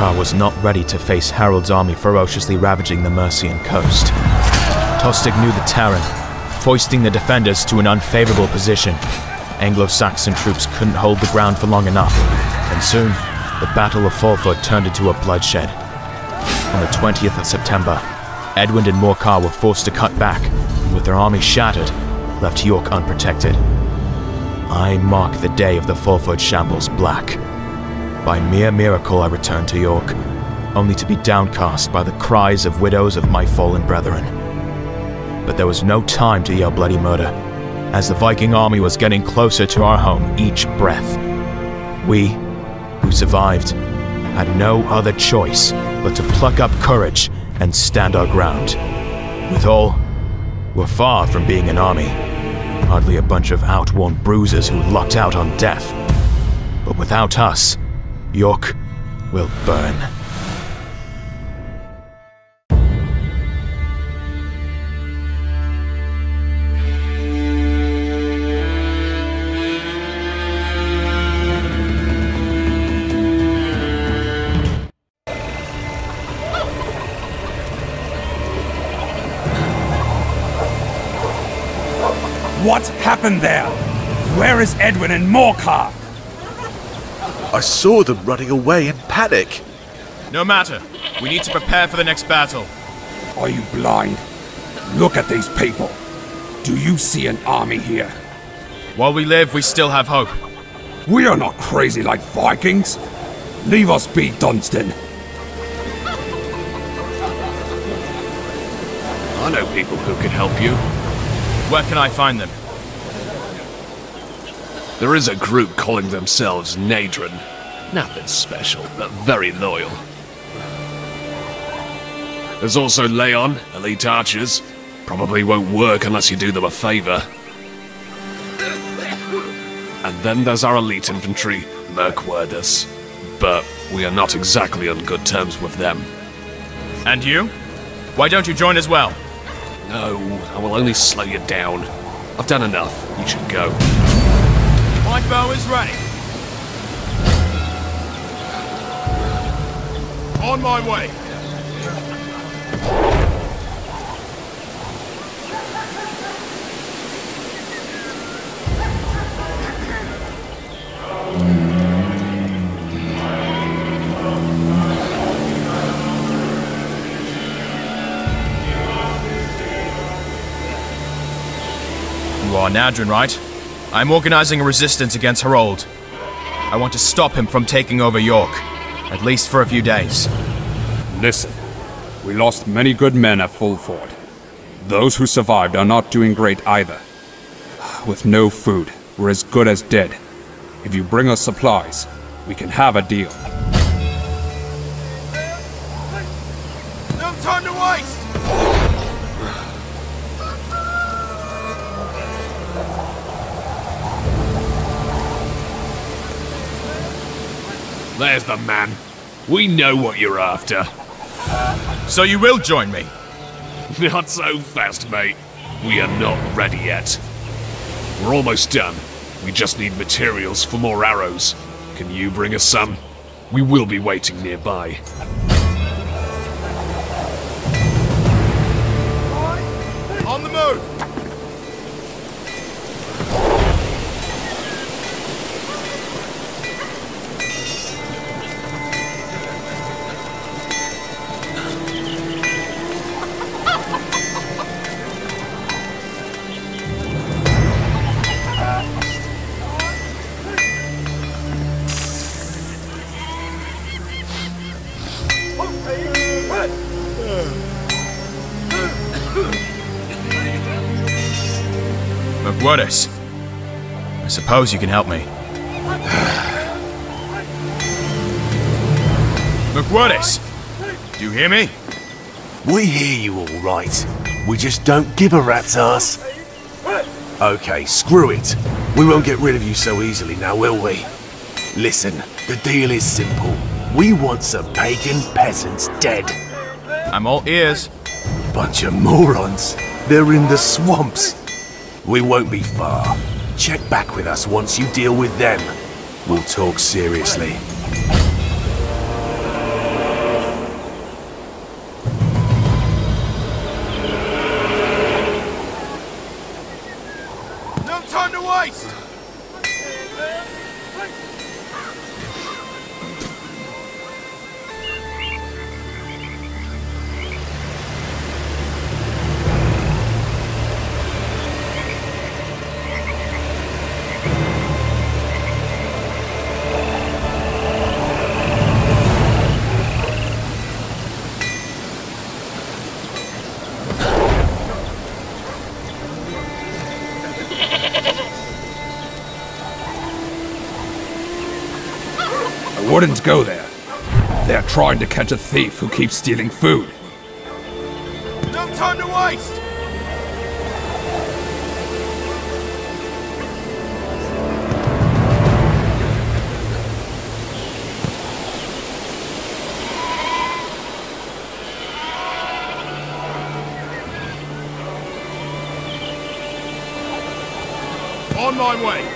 Barra was not ready to face Harold's army ferociously ravaging the Mercian coast. Tostig knew the terrain, foisting the defenders to an unfavorable position. Anglo-Saxon troops couldn't hold the ground for long enough, and soon, the Battle of Fulford turned into a bloodshed. On the 20th of September, Edwin and Morcar were forced to cut back, and with their army shattered, left York unprotected. I mark the day of the Fulford shambles black. By mere miracle I returned to York, only to be downcast by the cries of widows of my fallen brethren. But there was no time to yell bloody murder, as the Viking army was getting closer to our home each breath. We, who survived, had no other choice but to pluck up courage and stand our ground. Withal, we're far from being an army. Hardly a bunch of outworn bruisers who lucked out on death. But without us, York will burn. What happened there? Where is Edwin and Morcar? I saw them running away in panic. No matter. We need to prepare for the next battle. Are you blind? Look at these people. Do you see an army here? While we live, we still have hope. We are not crazy like Vikings. Leave us be, Dunstan. I know people who could help you. Where can I find them? There is a group calling themselves Nadren. Nothing special, but very loyal. There's also Leon, elite archers. Probably won't work unless you do them a favor. And then there's our elite infantry, Merkwardus. But we are not exactly on good terms with them. And you? Why don't you join as well? No, I will only slow you down. I've done enough. You should go. My bow is ready. On my way. You are Nadren, right? I'm organizing a resistance against Harold. I want to stop him from taking over York, at least for a few days. Listen, we lost many good men at Fulford. Those who survived are not doing great either. With no food, we're as good as dead. If you bring us supplies, we can have a deal. No time to waste! There's the man. We know what you're after. So you will join me? Not so fast, mate. We are not ready yet. We're almost done. We just need materials for more arrows. Can you bring us some? We will be waiting nearby. On the move! Wotis, I suppose you can help me. Merkwardus, do you hear me? We hear you all right. We just don't give a rat's ass. Okay, screw it. We won't get rid of you so easily now, will we? Listen, the deal is simple. We want some pagan peasants dead. I'm all ears. Bunch of morons. They're in the swamps. We won't be far. Check back with us once you deal with them. We'll talk seriously. waste! I wouldn't go there. They're trying to catch a thief who keeps stealing food. No time to waste! On my way!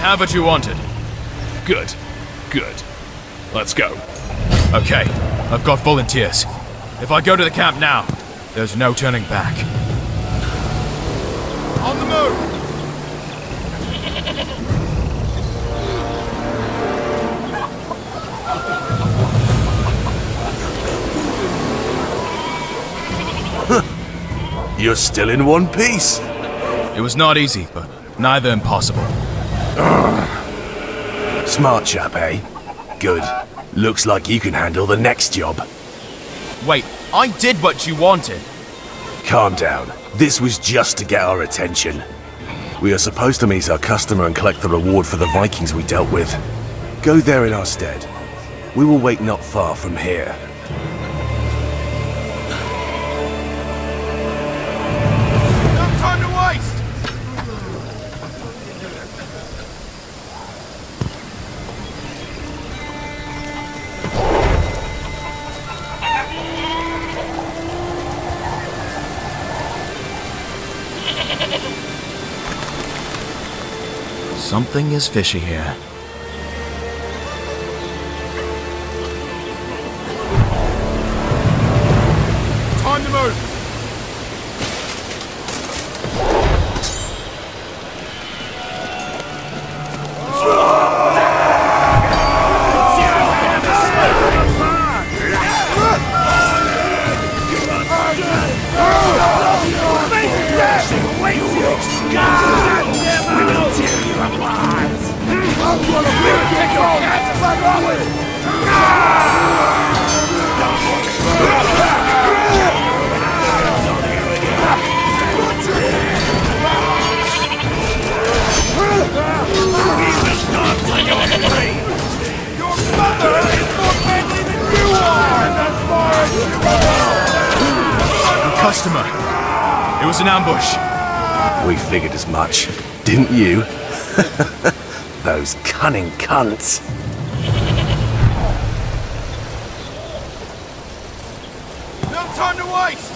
have what you wanted. Good. Good. Let's go. Okay, I've got volunteers. If I go to the camp now, there's no turning back. On the move! You're still in one piece. It was not easy, but neither impossible. Ugh. Smart chap, eh? Good. Looks like you can handle the next job. Wait, I did what you wanted. Calm down. This was just to get our attention. We are supposed to meet our customer and collect the reward for the Vikings we dealt with. Go there in our stead. We will wait not far from here. Something is fishy here. Time to move! Customer. It was an ambush. We figured as much, didn't you? Those cunning cunts. No time to waste!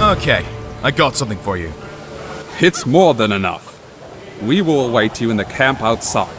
Okay, I got something for you. It's more than enough. We will await you in the camp outside.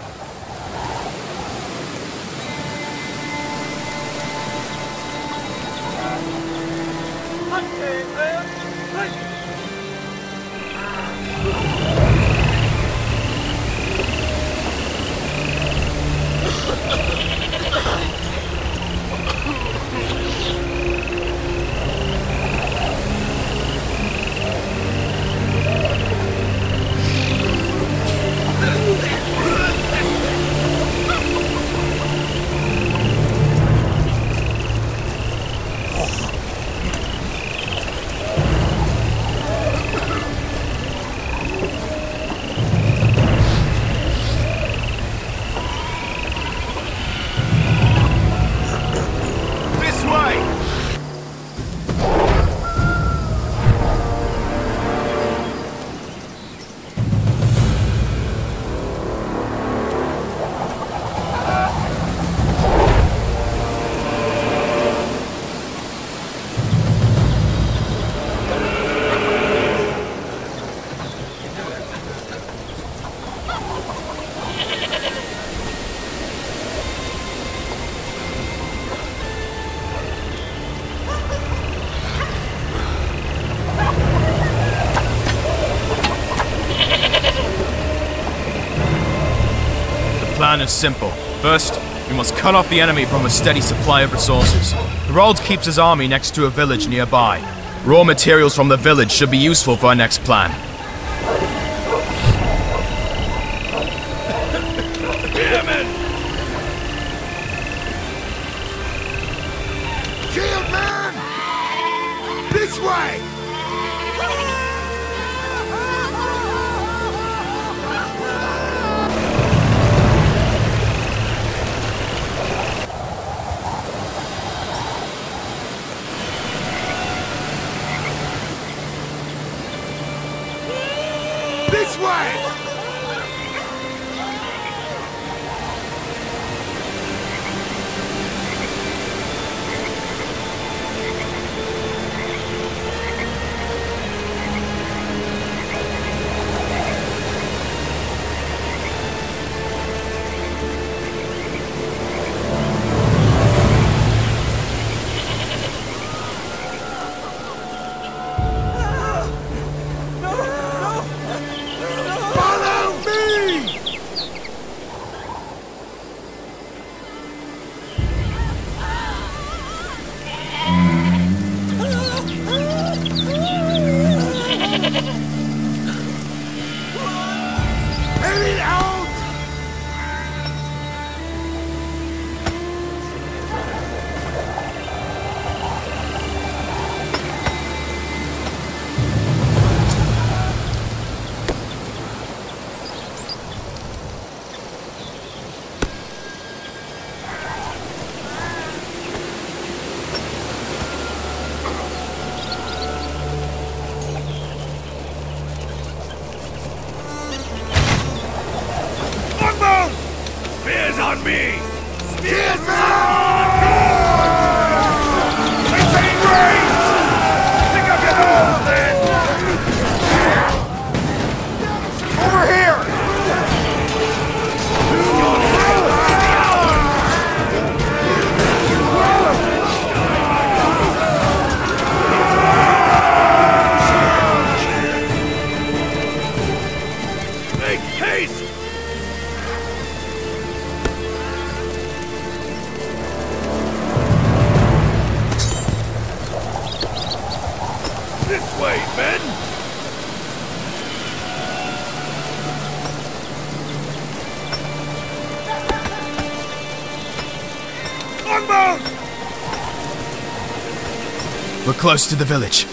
The plan is simple. First, we must cut off the enemy from a steady supply of resources. Harold keeps his army next to a village nearby. Raw materials from the village should be useful for our next plan. Damn it! This way! This way! We're close to the village.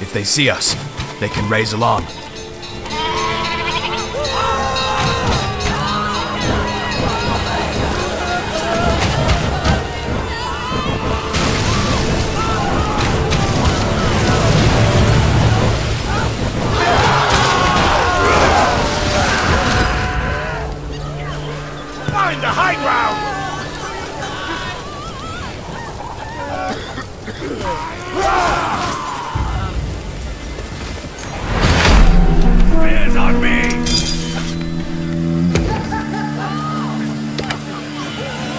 If they see us, they can raise alarm. Find the high ground! Bears on me!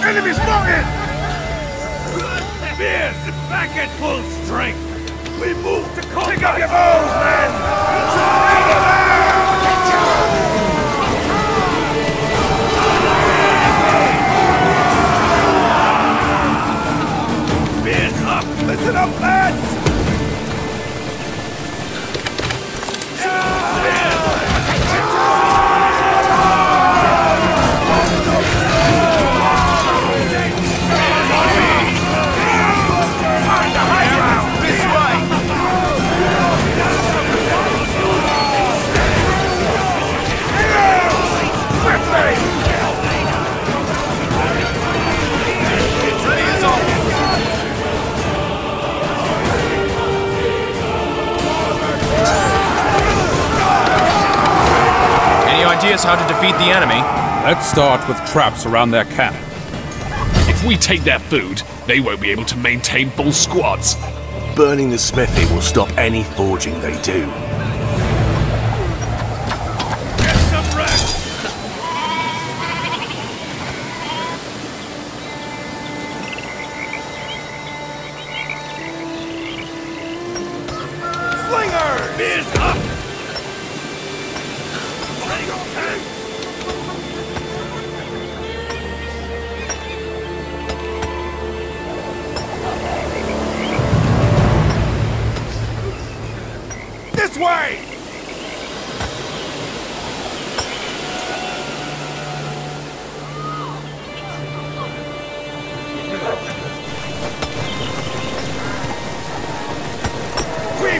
Enemy spotted! Bears, back at full strength! We move to conquer! Pick up your bows, men! Bears up! Listen up, lads! Ideas how to defeat the enemy? Let's start with traps around their camp. If we take their food, they won't be able to maintain full squads. Burning the smithy will stop any forging they do. Get some rest! Slingers! Beers up! Way! We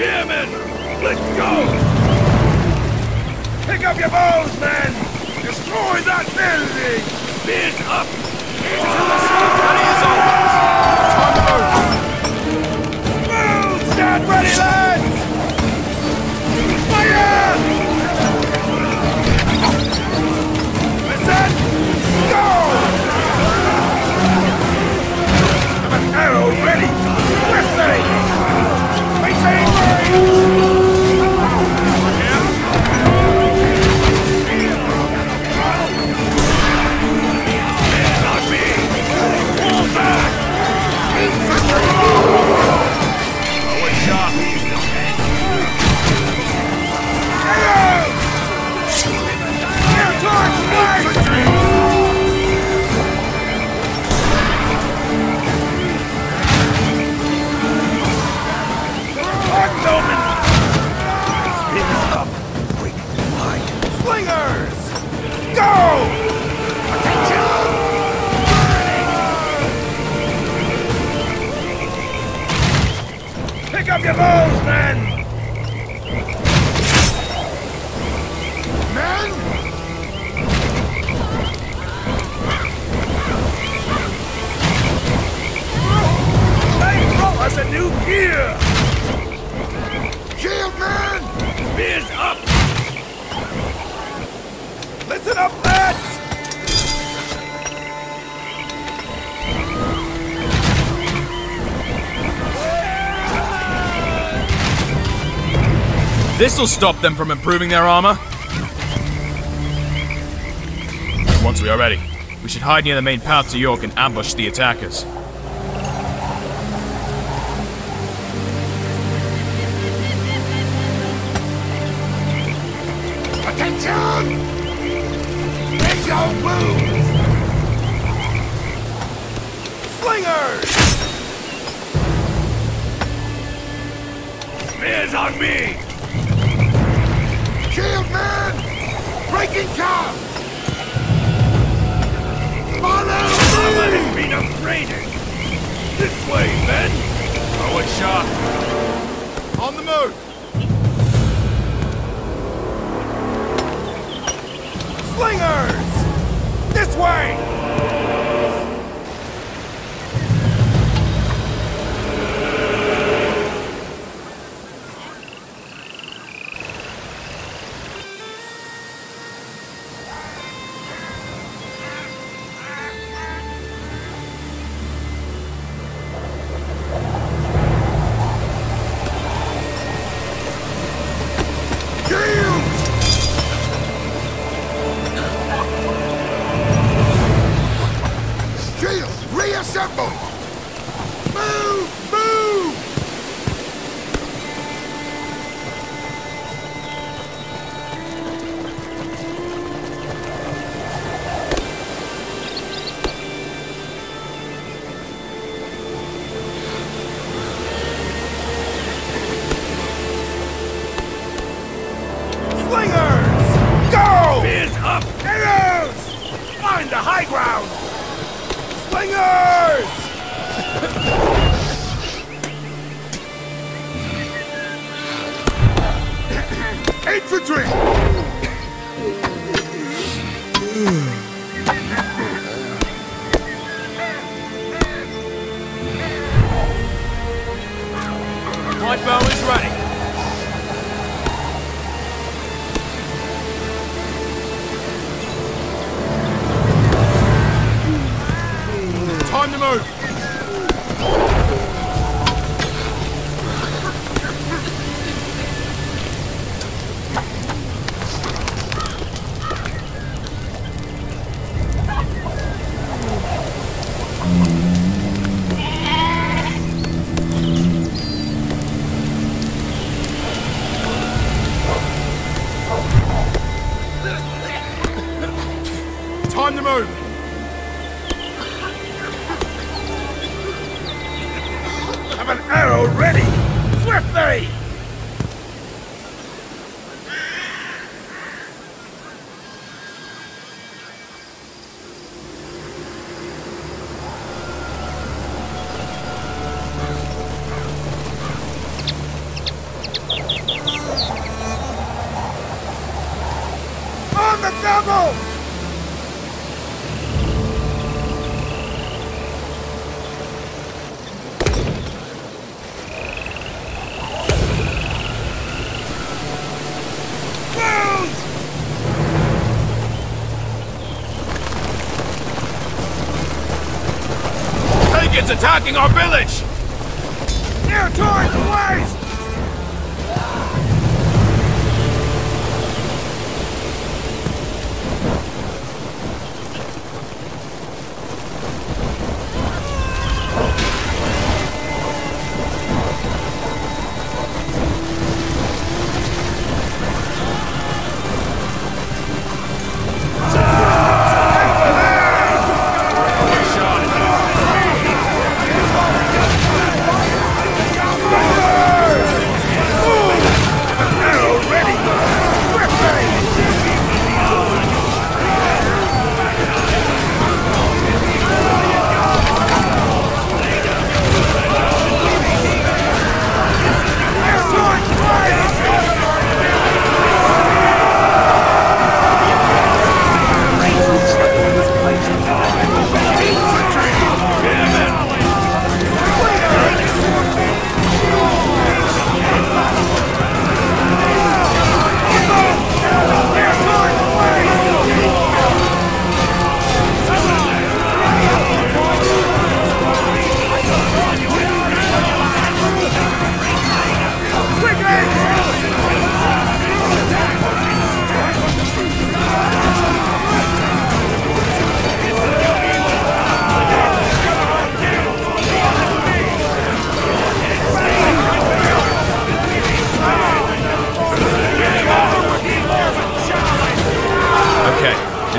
spearmen! Let's go! Pick up your bows, men! Destroy that building! Spin up! Into the sun's is open! Move! Stand ready, lads! Fire! Listen! Go! Have an arrow ready! Westerly! Your bows, men! Men? They brought us a new gear! Shield, men! Spears up! Listen up, lads! This'll stop them from improving their armor. Once we are ready, we should hide near the main path to York and ambush the attackers. Attention! Make your moves! Slingers! Spears on me! Shield man! Breaking camp! Follow! Let him be no traitor! This way, men! Throw it sharp! On the move! Slingers! This way! devil! It's attacking our village! Near towards the west!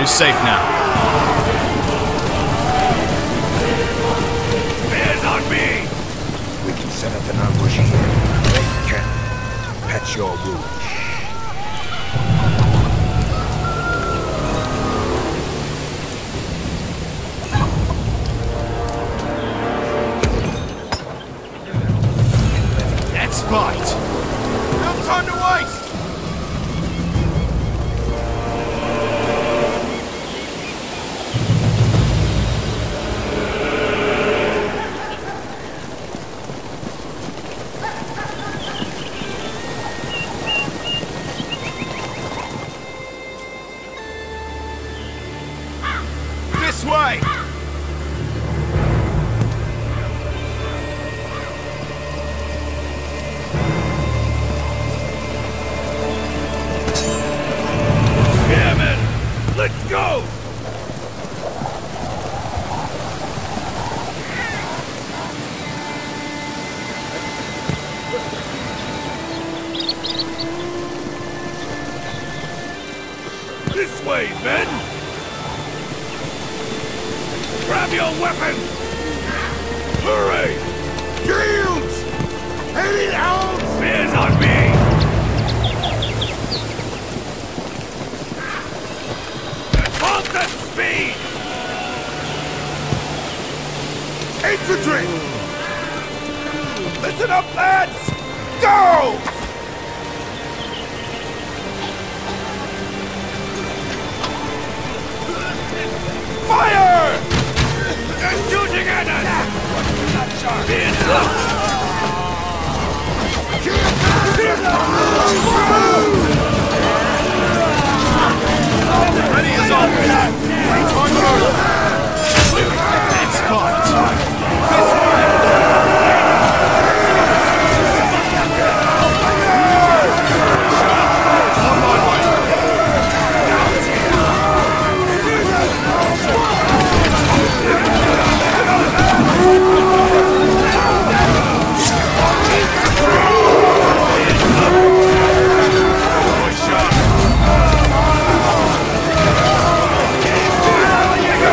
Safe now. Bears on me! We can set up an ambush here. They can. That's your rule. Let's fight! No time to wait!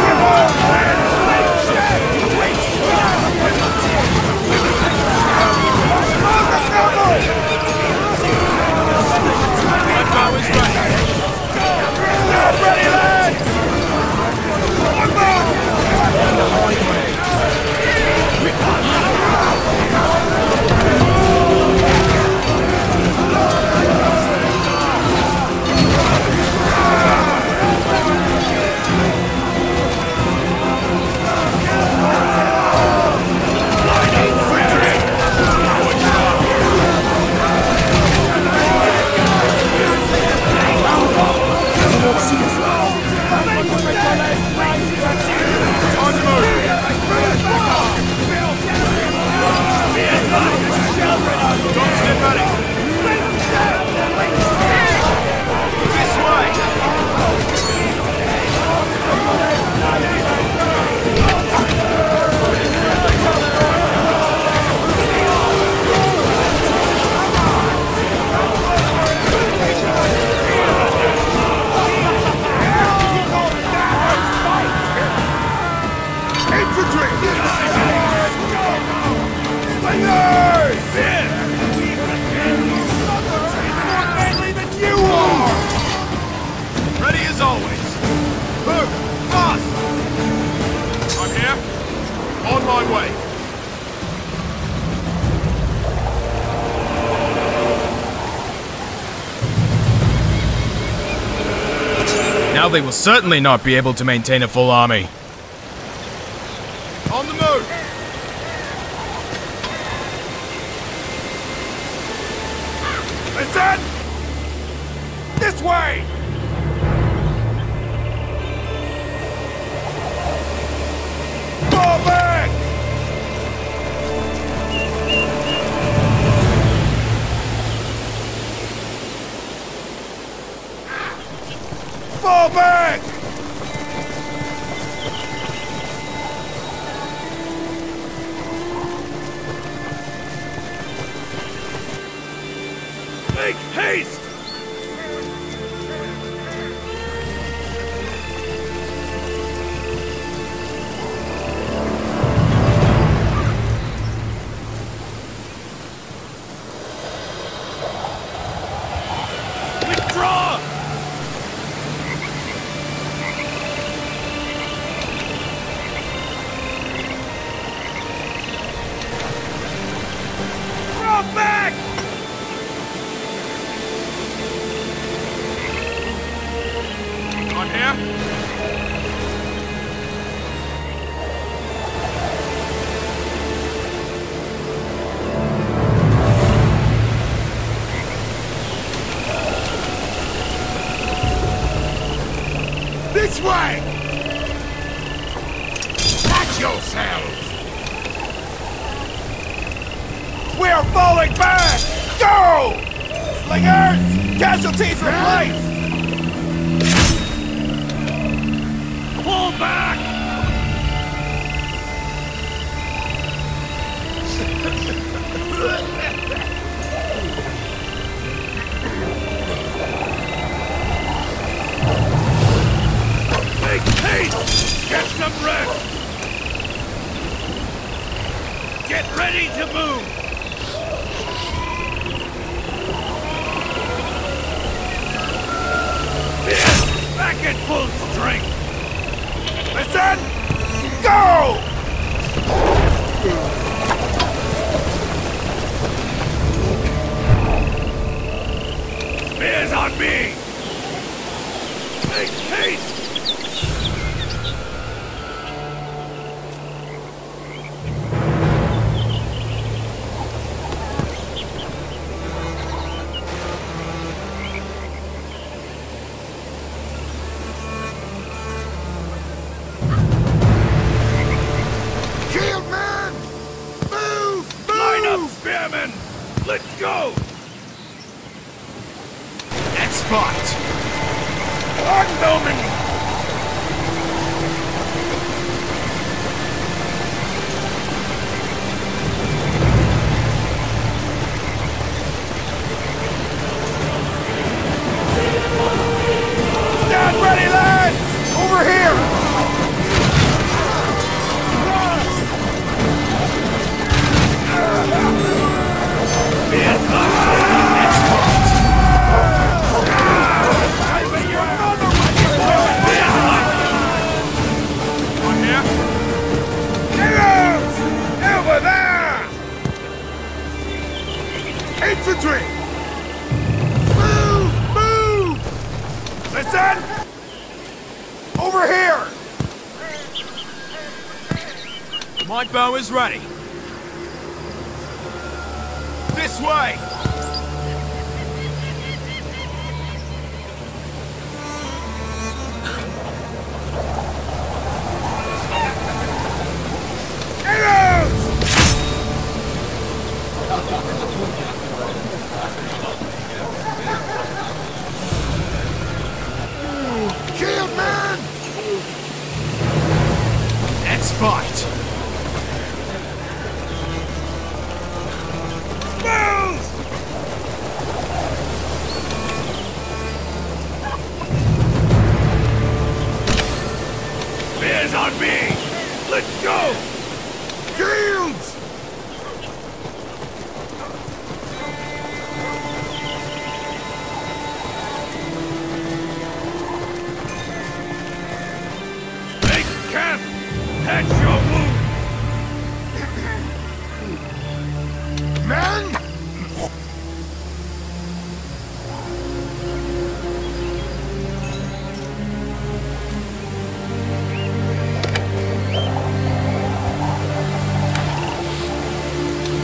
Come on. now they will certainly not be able to maintain a full army. On the move! Listen! This way! Fall back! Fall back! Make haste! Casualties replaced! Pull back! Make haste! Get some rest! Get ready to move! Back at full strength! Listen! Go! Spears on me! Make My bow is ready. This way! Arrows! Kill, man! Next fight!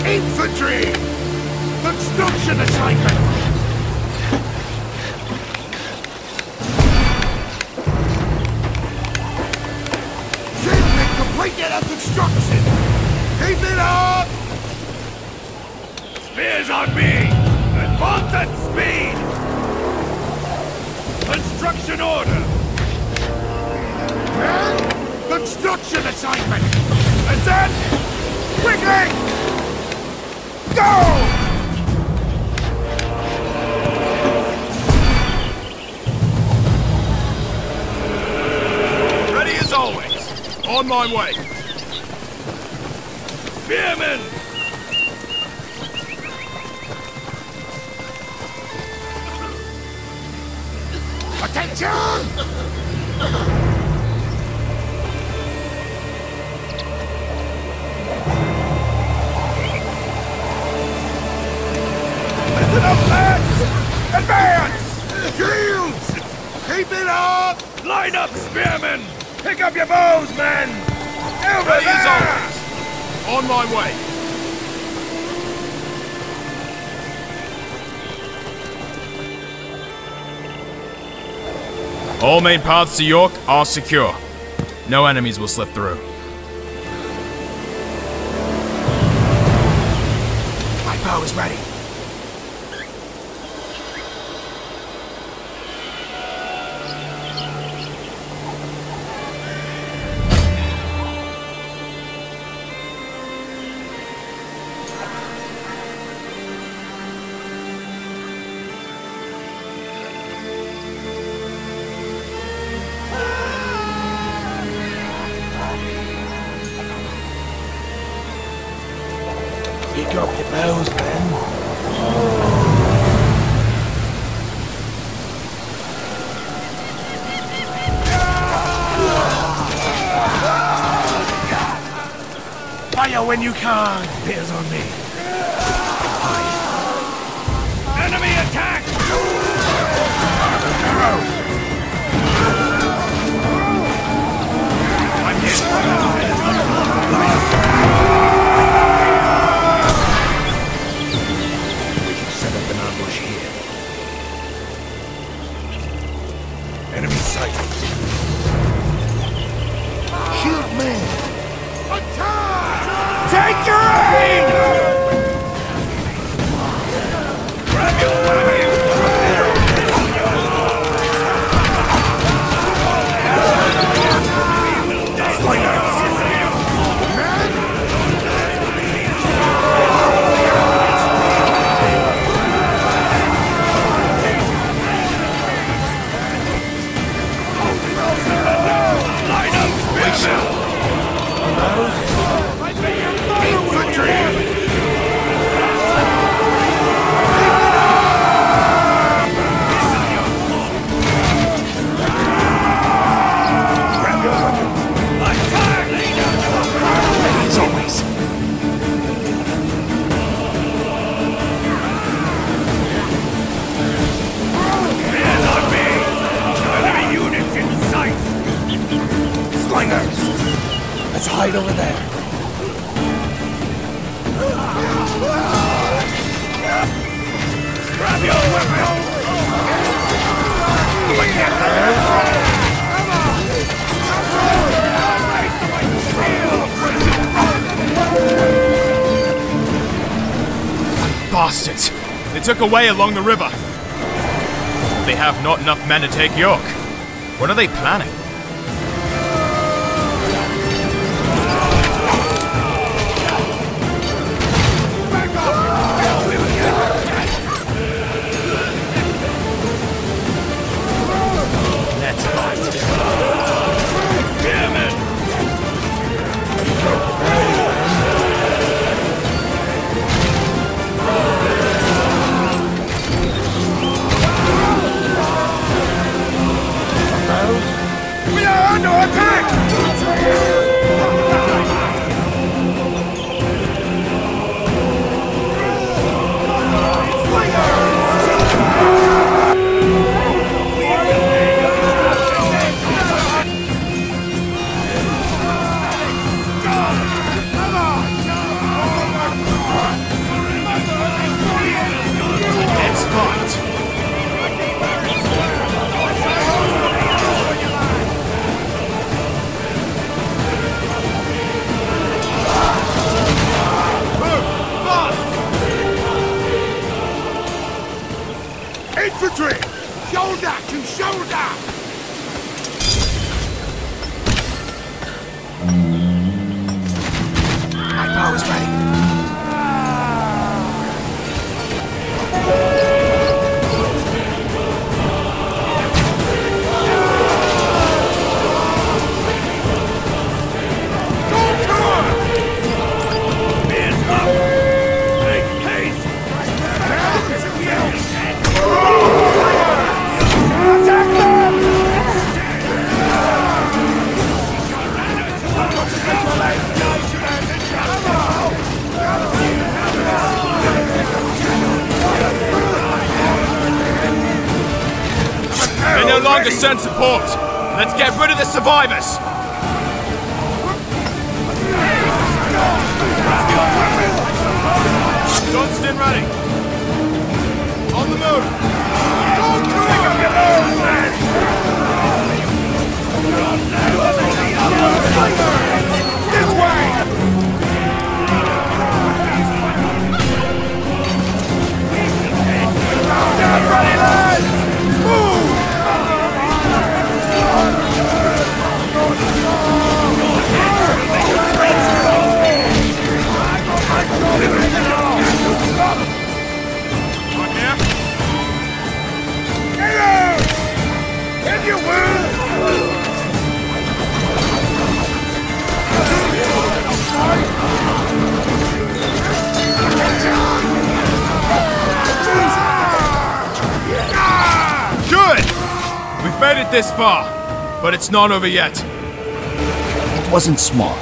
Infantry! Construction assignment! Construction! Keep it up! Spears on me! Advance at speed! Construction order! And construction assignment! And then... quickly! Go! Ready as always! On my way! Spearmen! Attention! Listen up, lads! Advance! Shields! Keep it up! Line up, spearmen! Pick up your bows, men! Everybody is on! On my way! All main paths to York are secure. No enemies will slip through. My bow is ready. When you can, bears on me. Enemy attack! I'm hit. We can set up an ambush here. Enemy sighted. Shield man! Attack! Take your aim! Grab your weapon! Hide over there. Grab your weapon! I can't hurt. Bastards! They took away along the river. They have not enough men to take York. What are they planning? Infantry! Shoulder to shoulder! Send support. Let's get rid of the survivors. Dunstan ready. On the move. Pick up your own man. This way. Down, ready, lads. We've made it this far, but it's not over yet. It wasn't smart.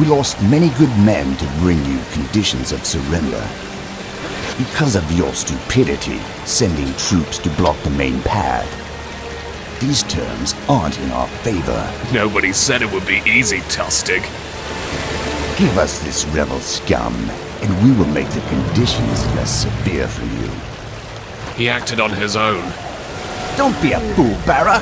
We lost many good men to bring you conditions of surrender. Because of your stupidity, sending troops to block the main path. These terms aren't in our favor. Nobody said it would be easy, Tostig. Give us this rebel scum, and we will make the conditions less severe for you. He acted on his own. Don't be a fool, Barra!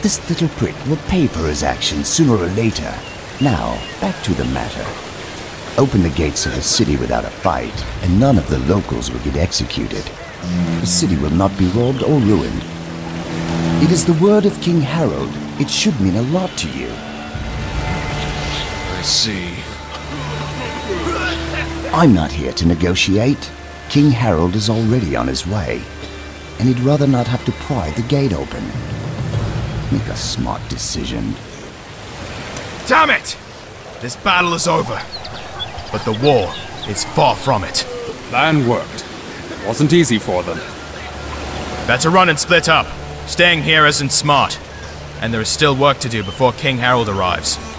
This little prick will pay for his actions sooner or later. Now, back to the matter. Open the gates of the city without a fight, and none of the locals will get executed. The city will not be robbed or ruined. It is the word of King Harold. It should mean a lot to you. I see. I'm not here to negotiate. King Harold is already on his way. And he'd rather not have to pry the gate open. Make a smart decision. Damn it! This battle is over. But the war is far from it. The plan worked. It wasn't easy for them. Better run and split up. Staying here isn't smart. And there is still work to do before King Harold arrives.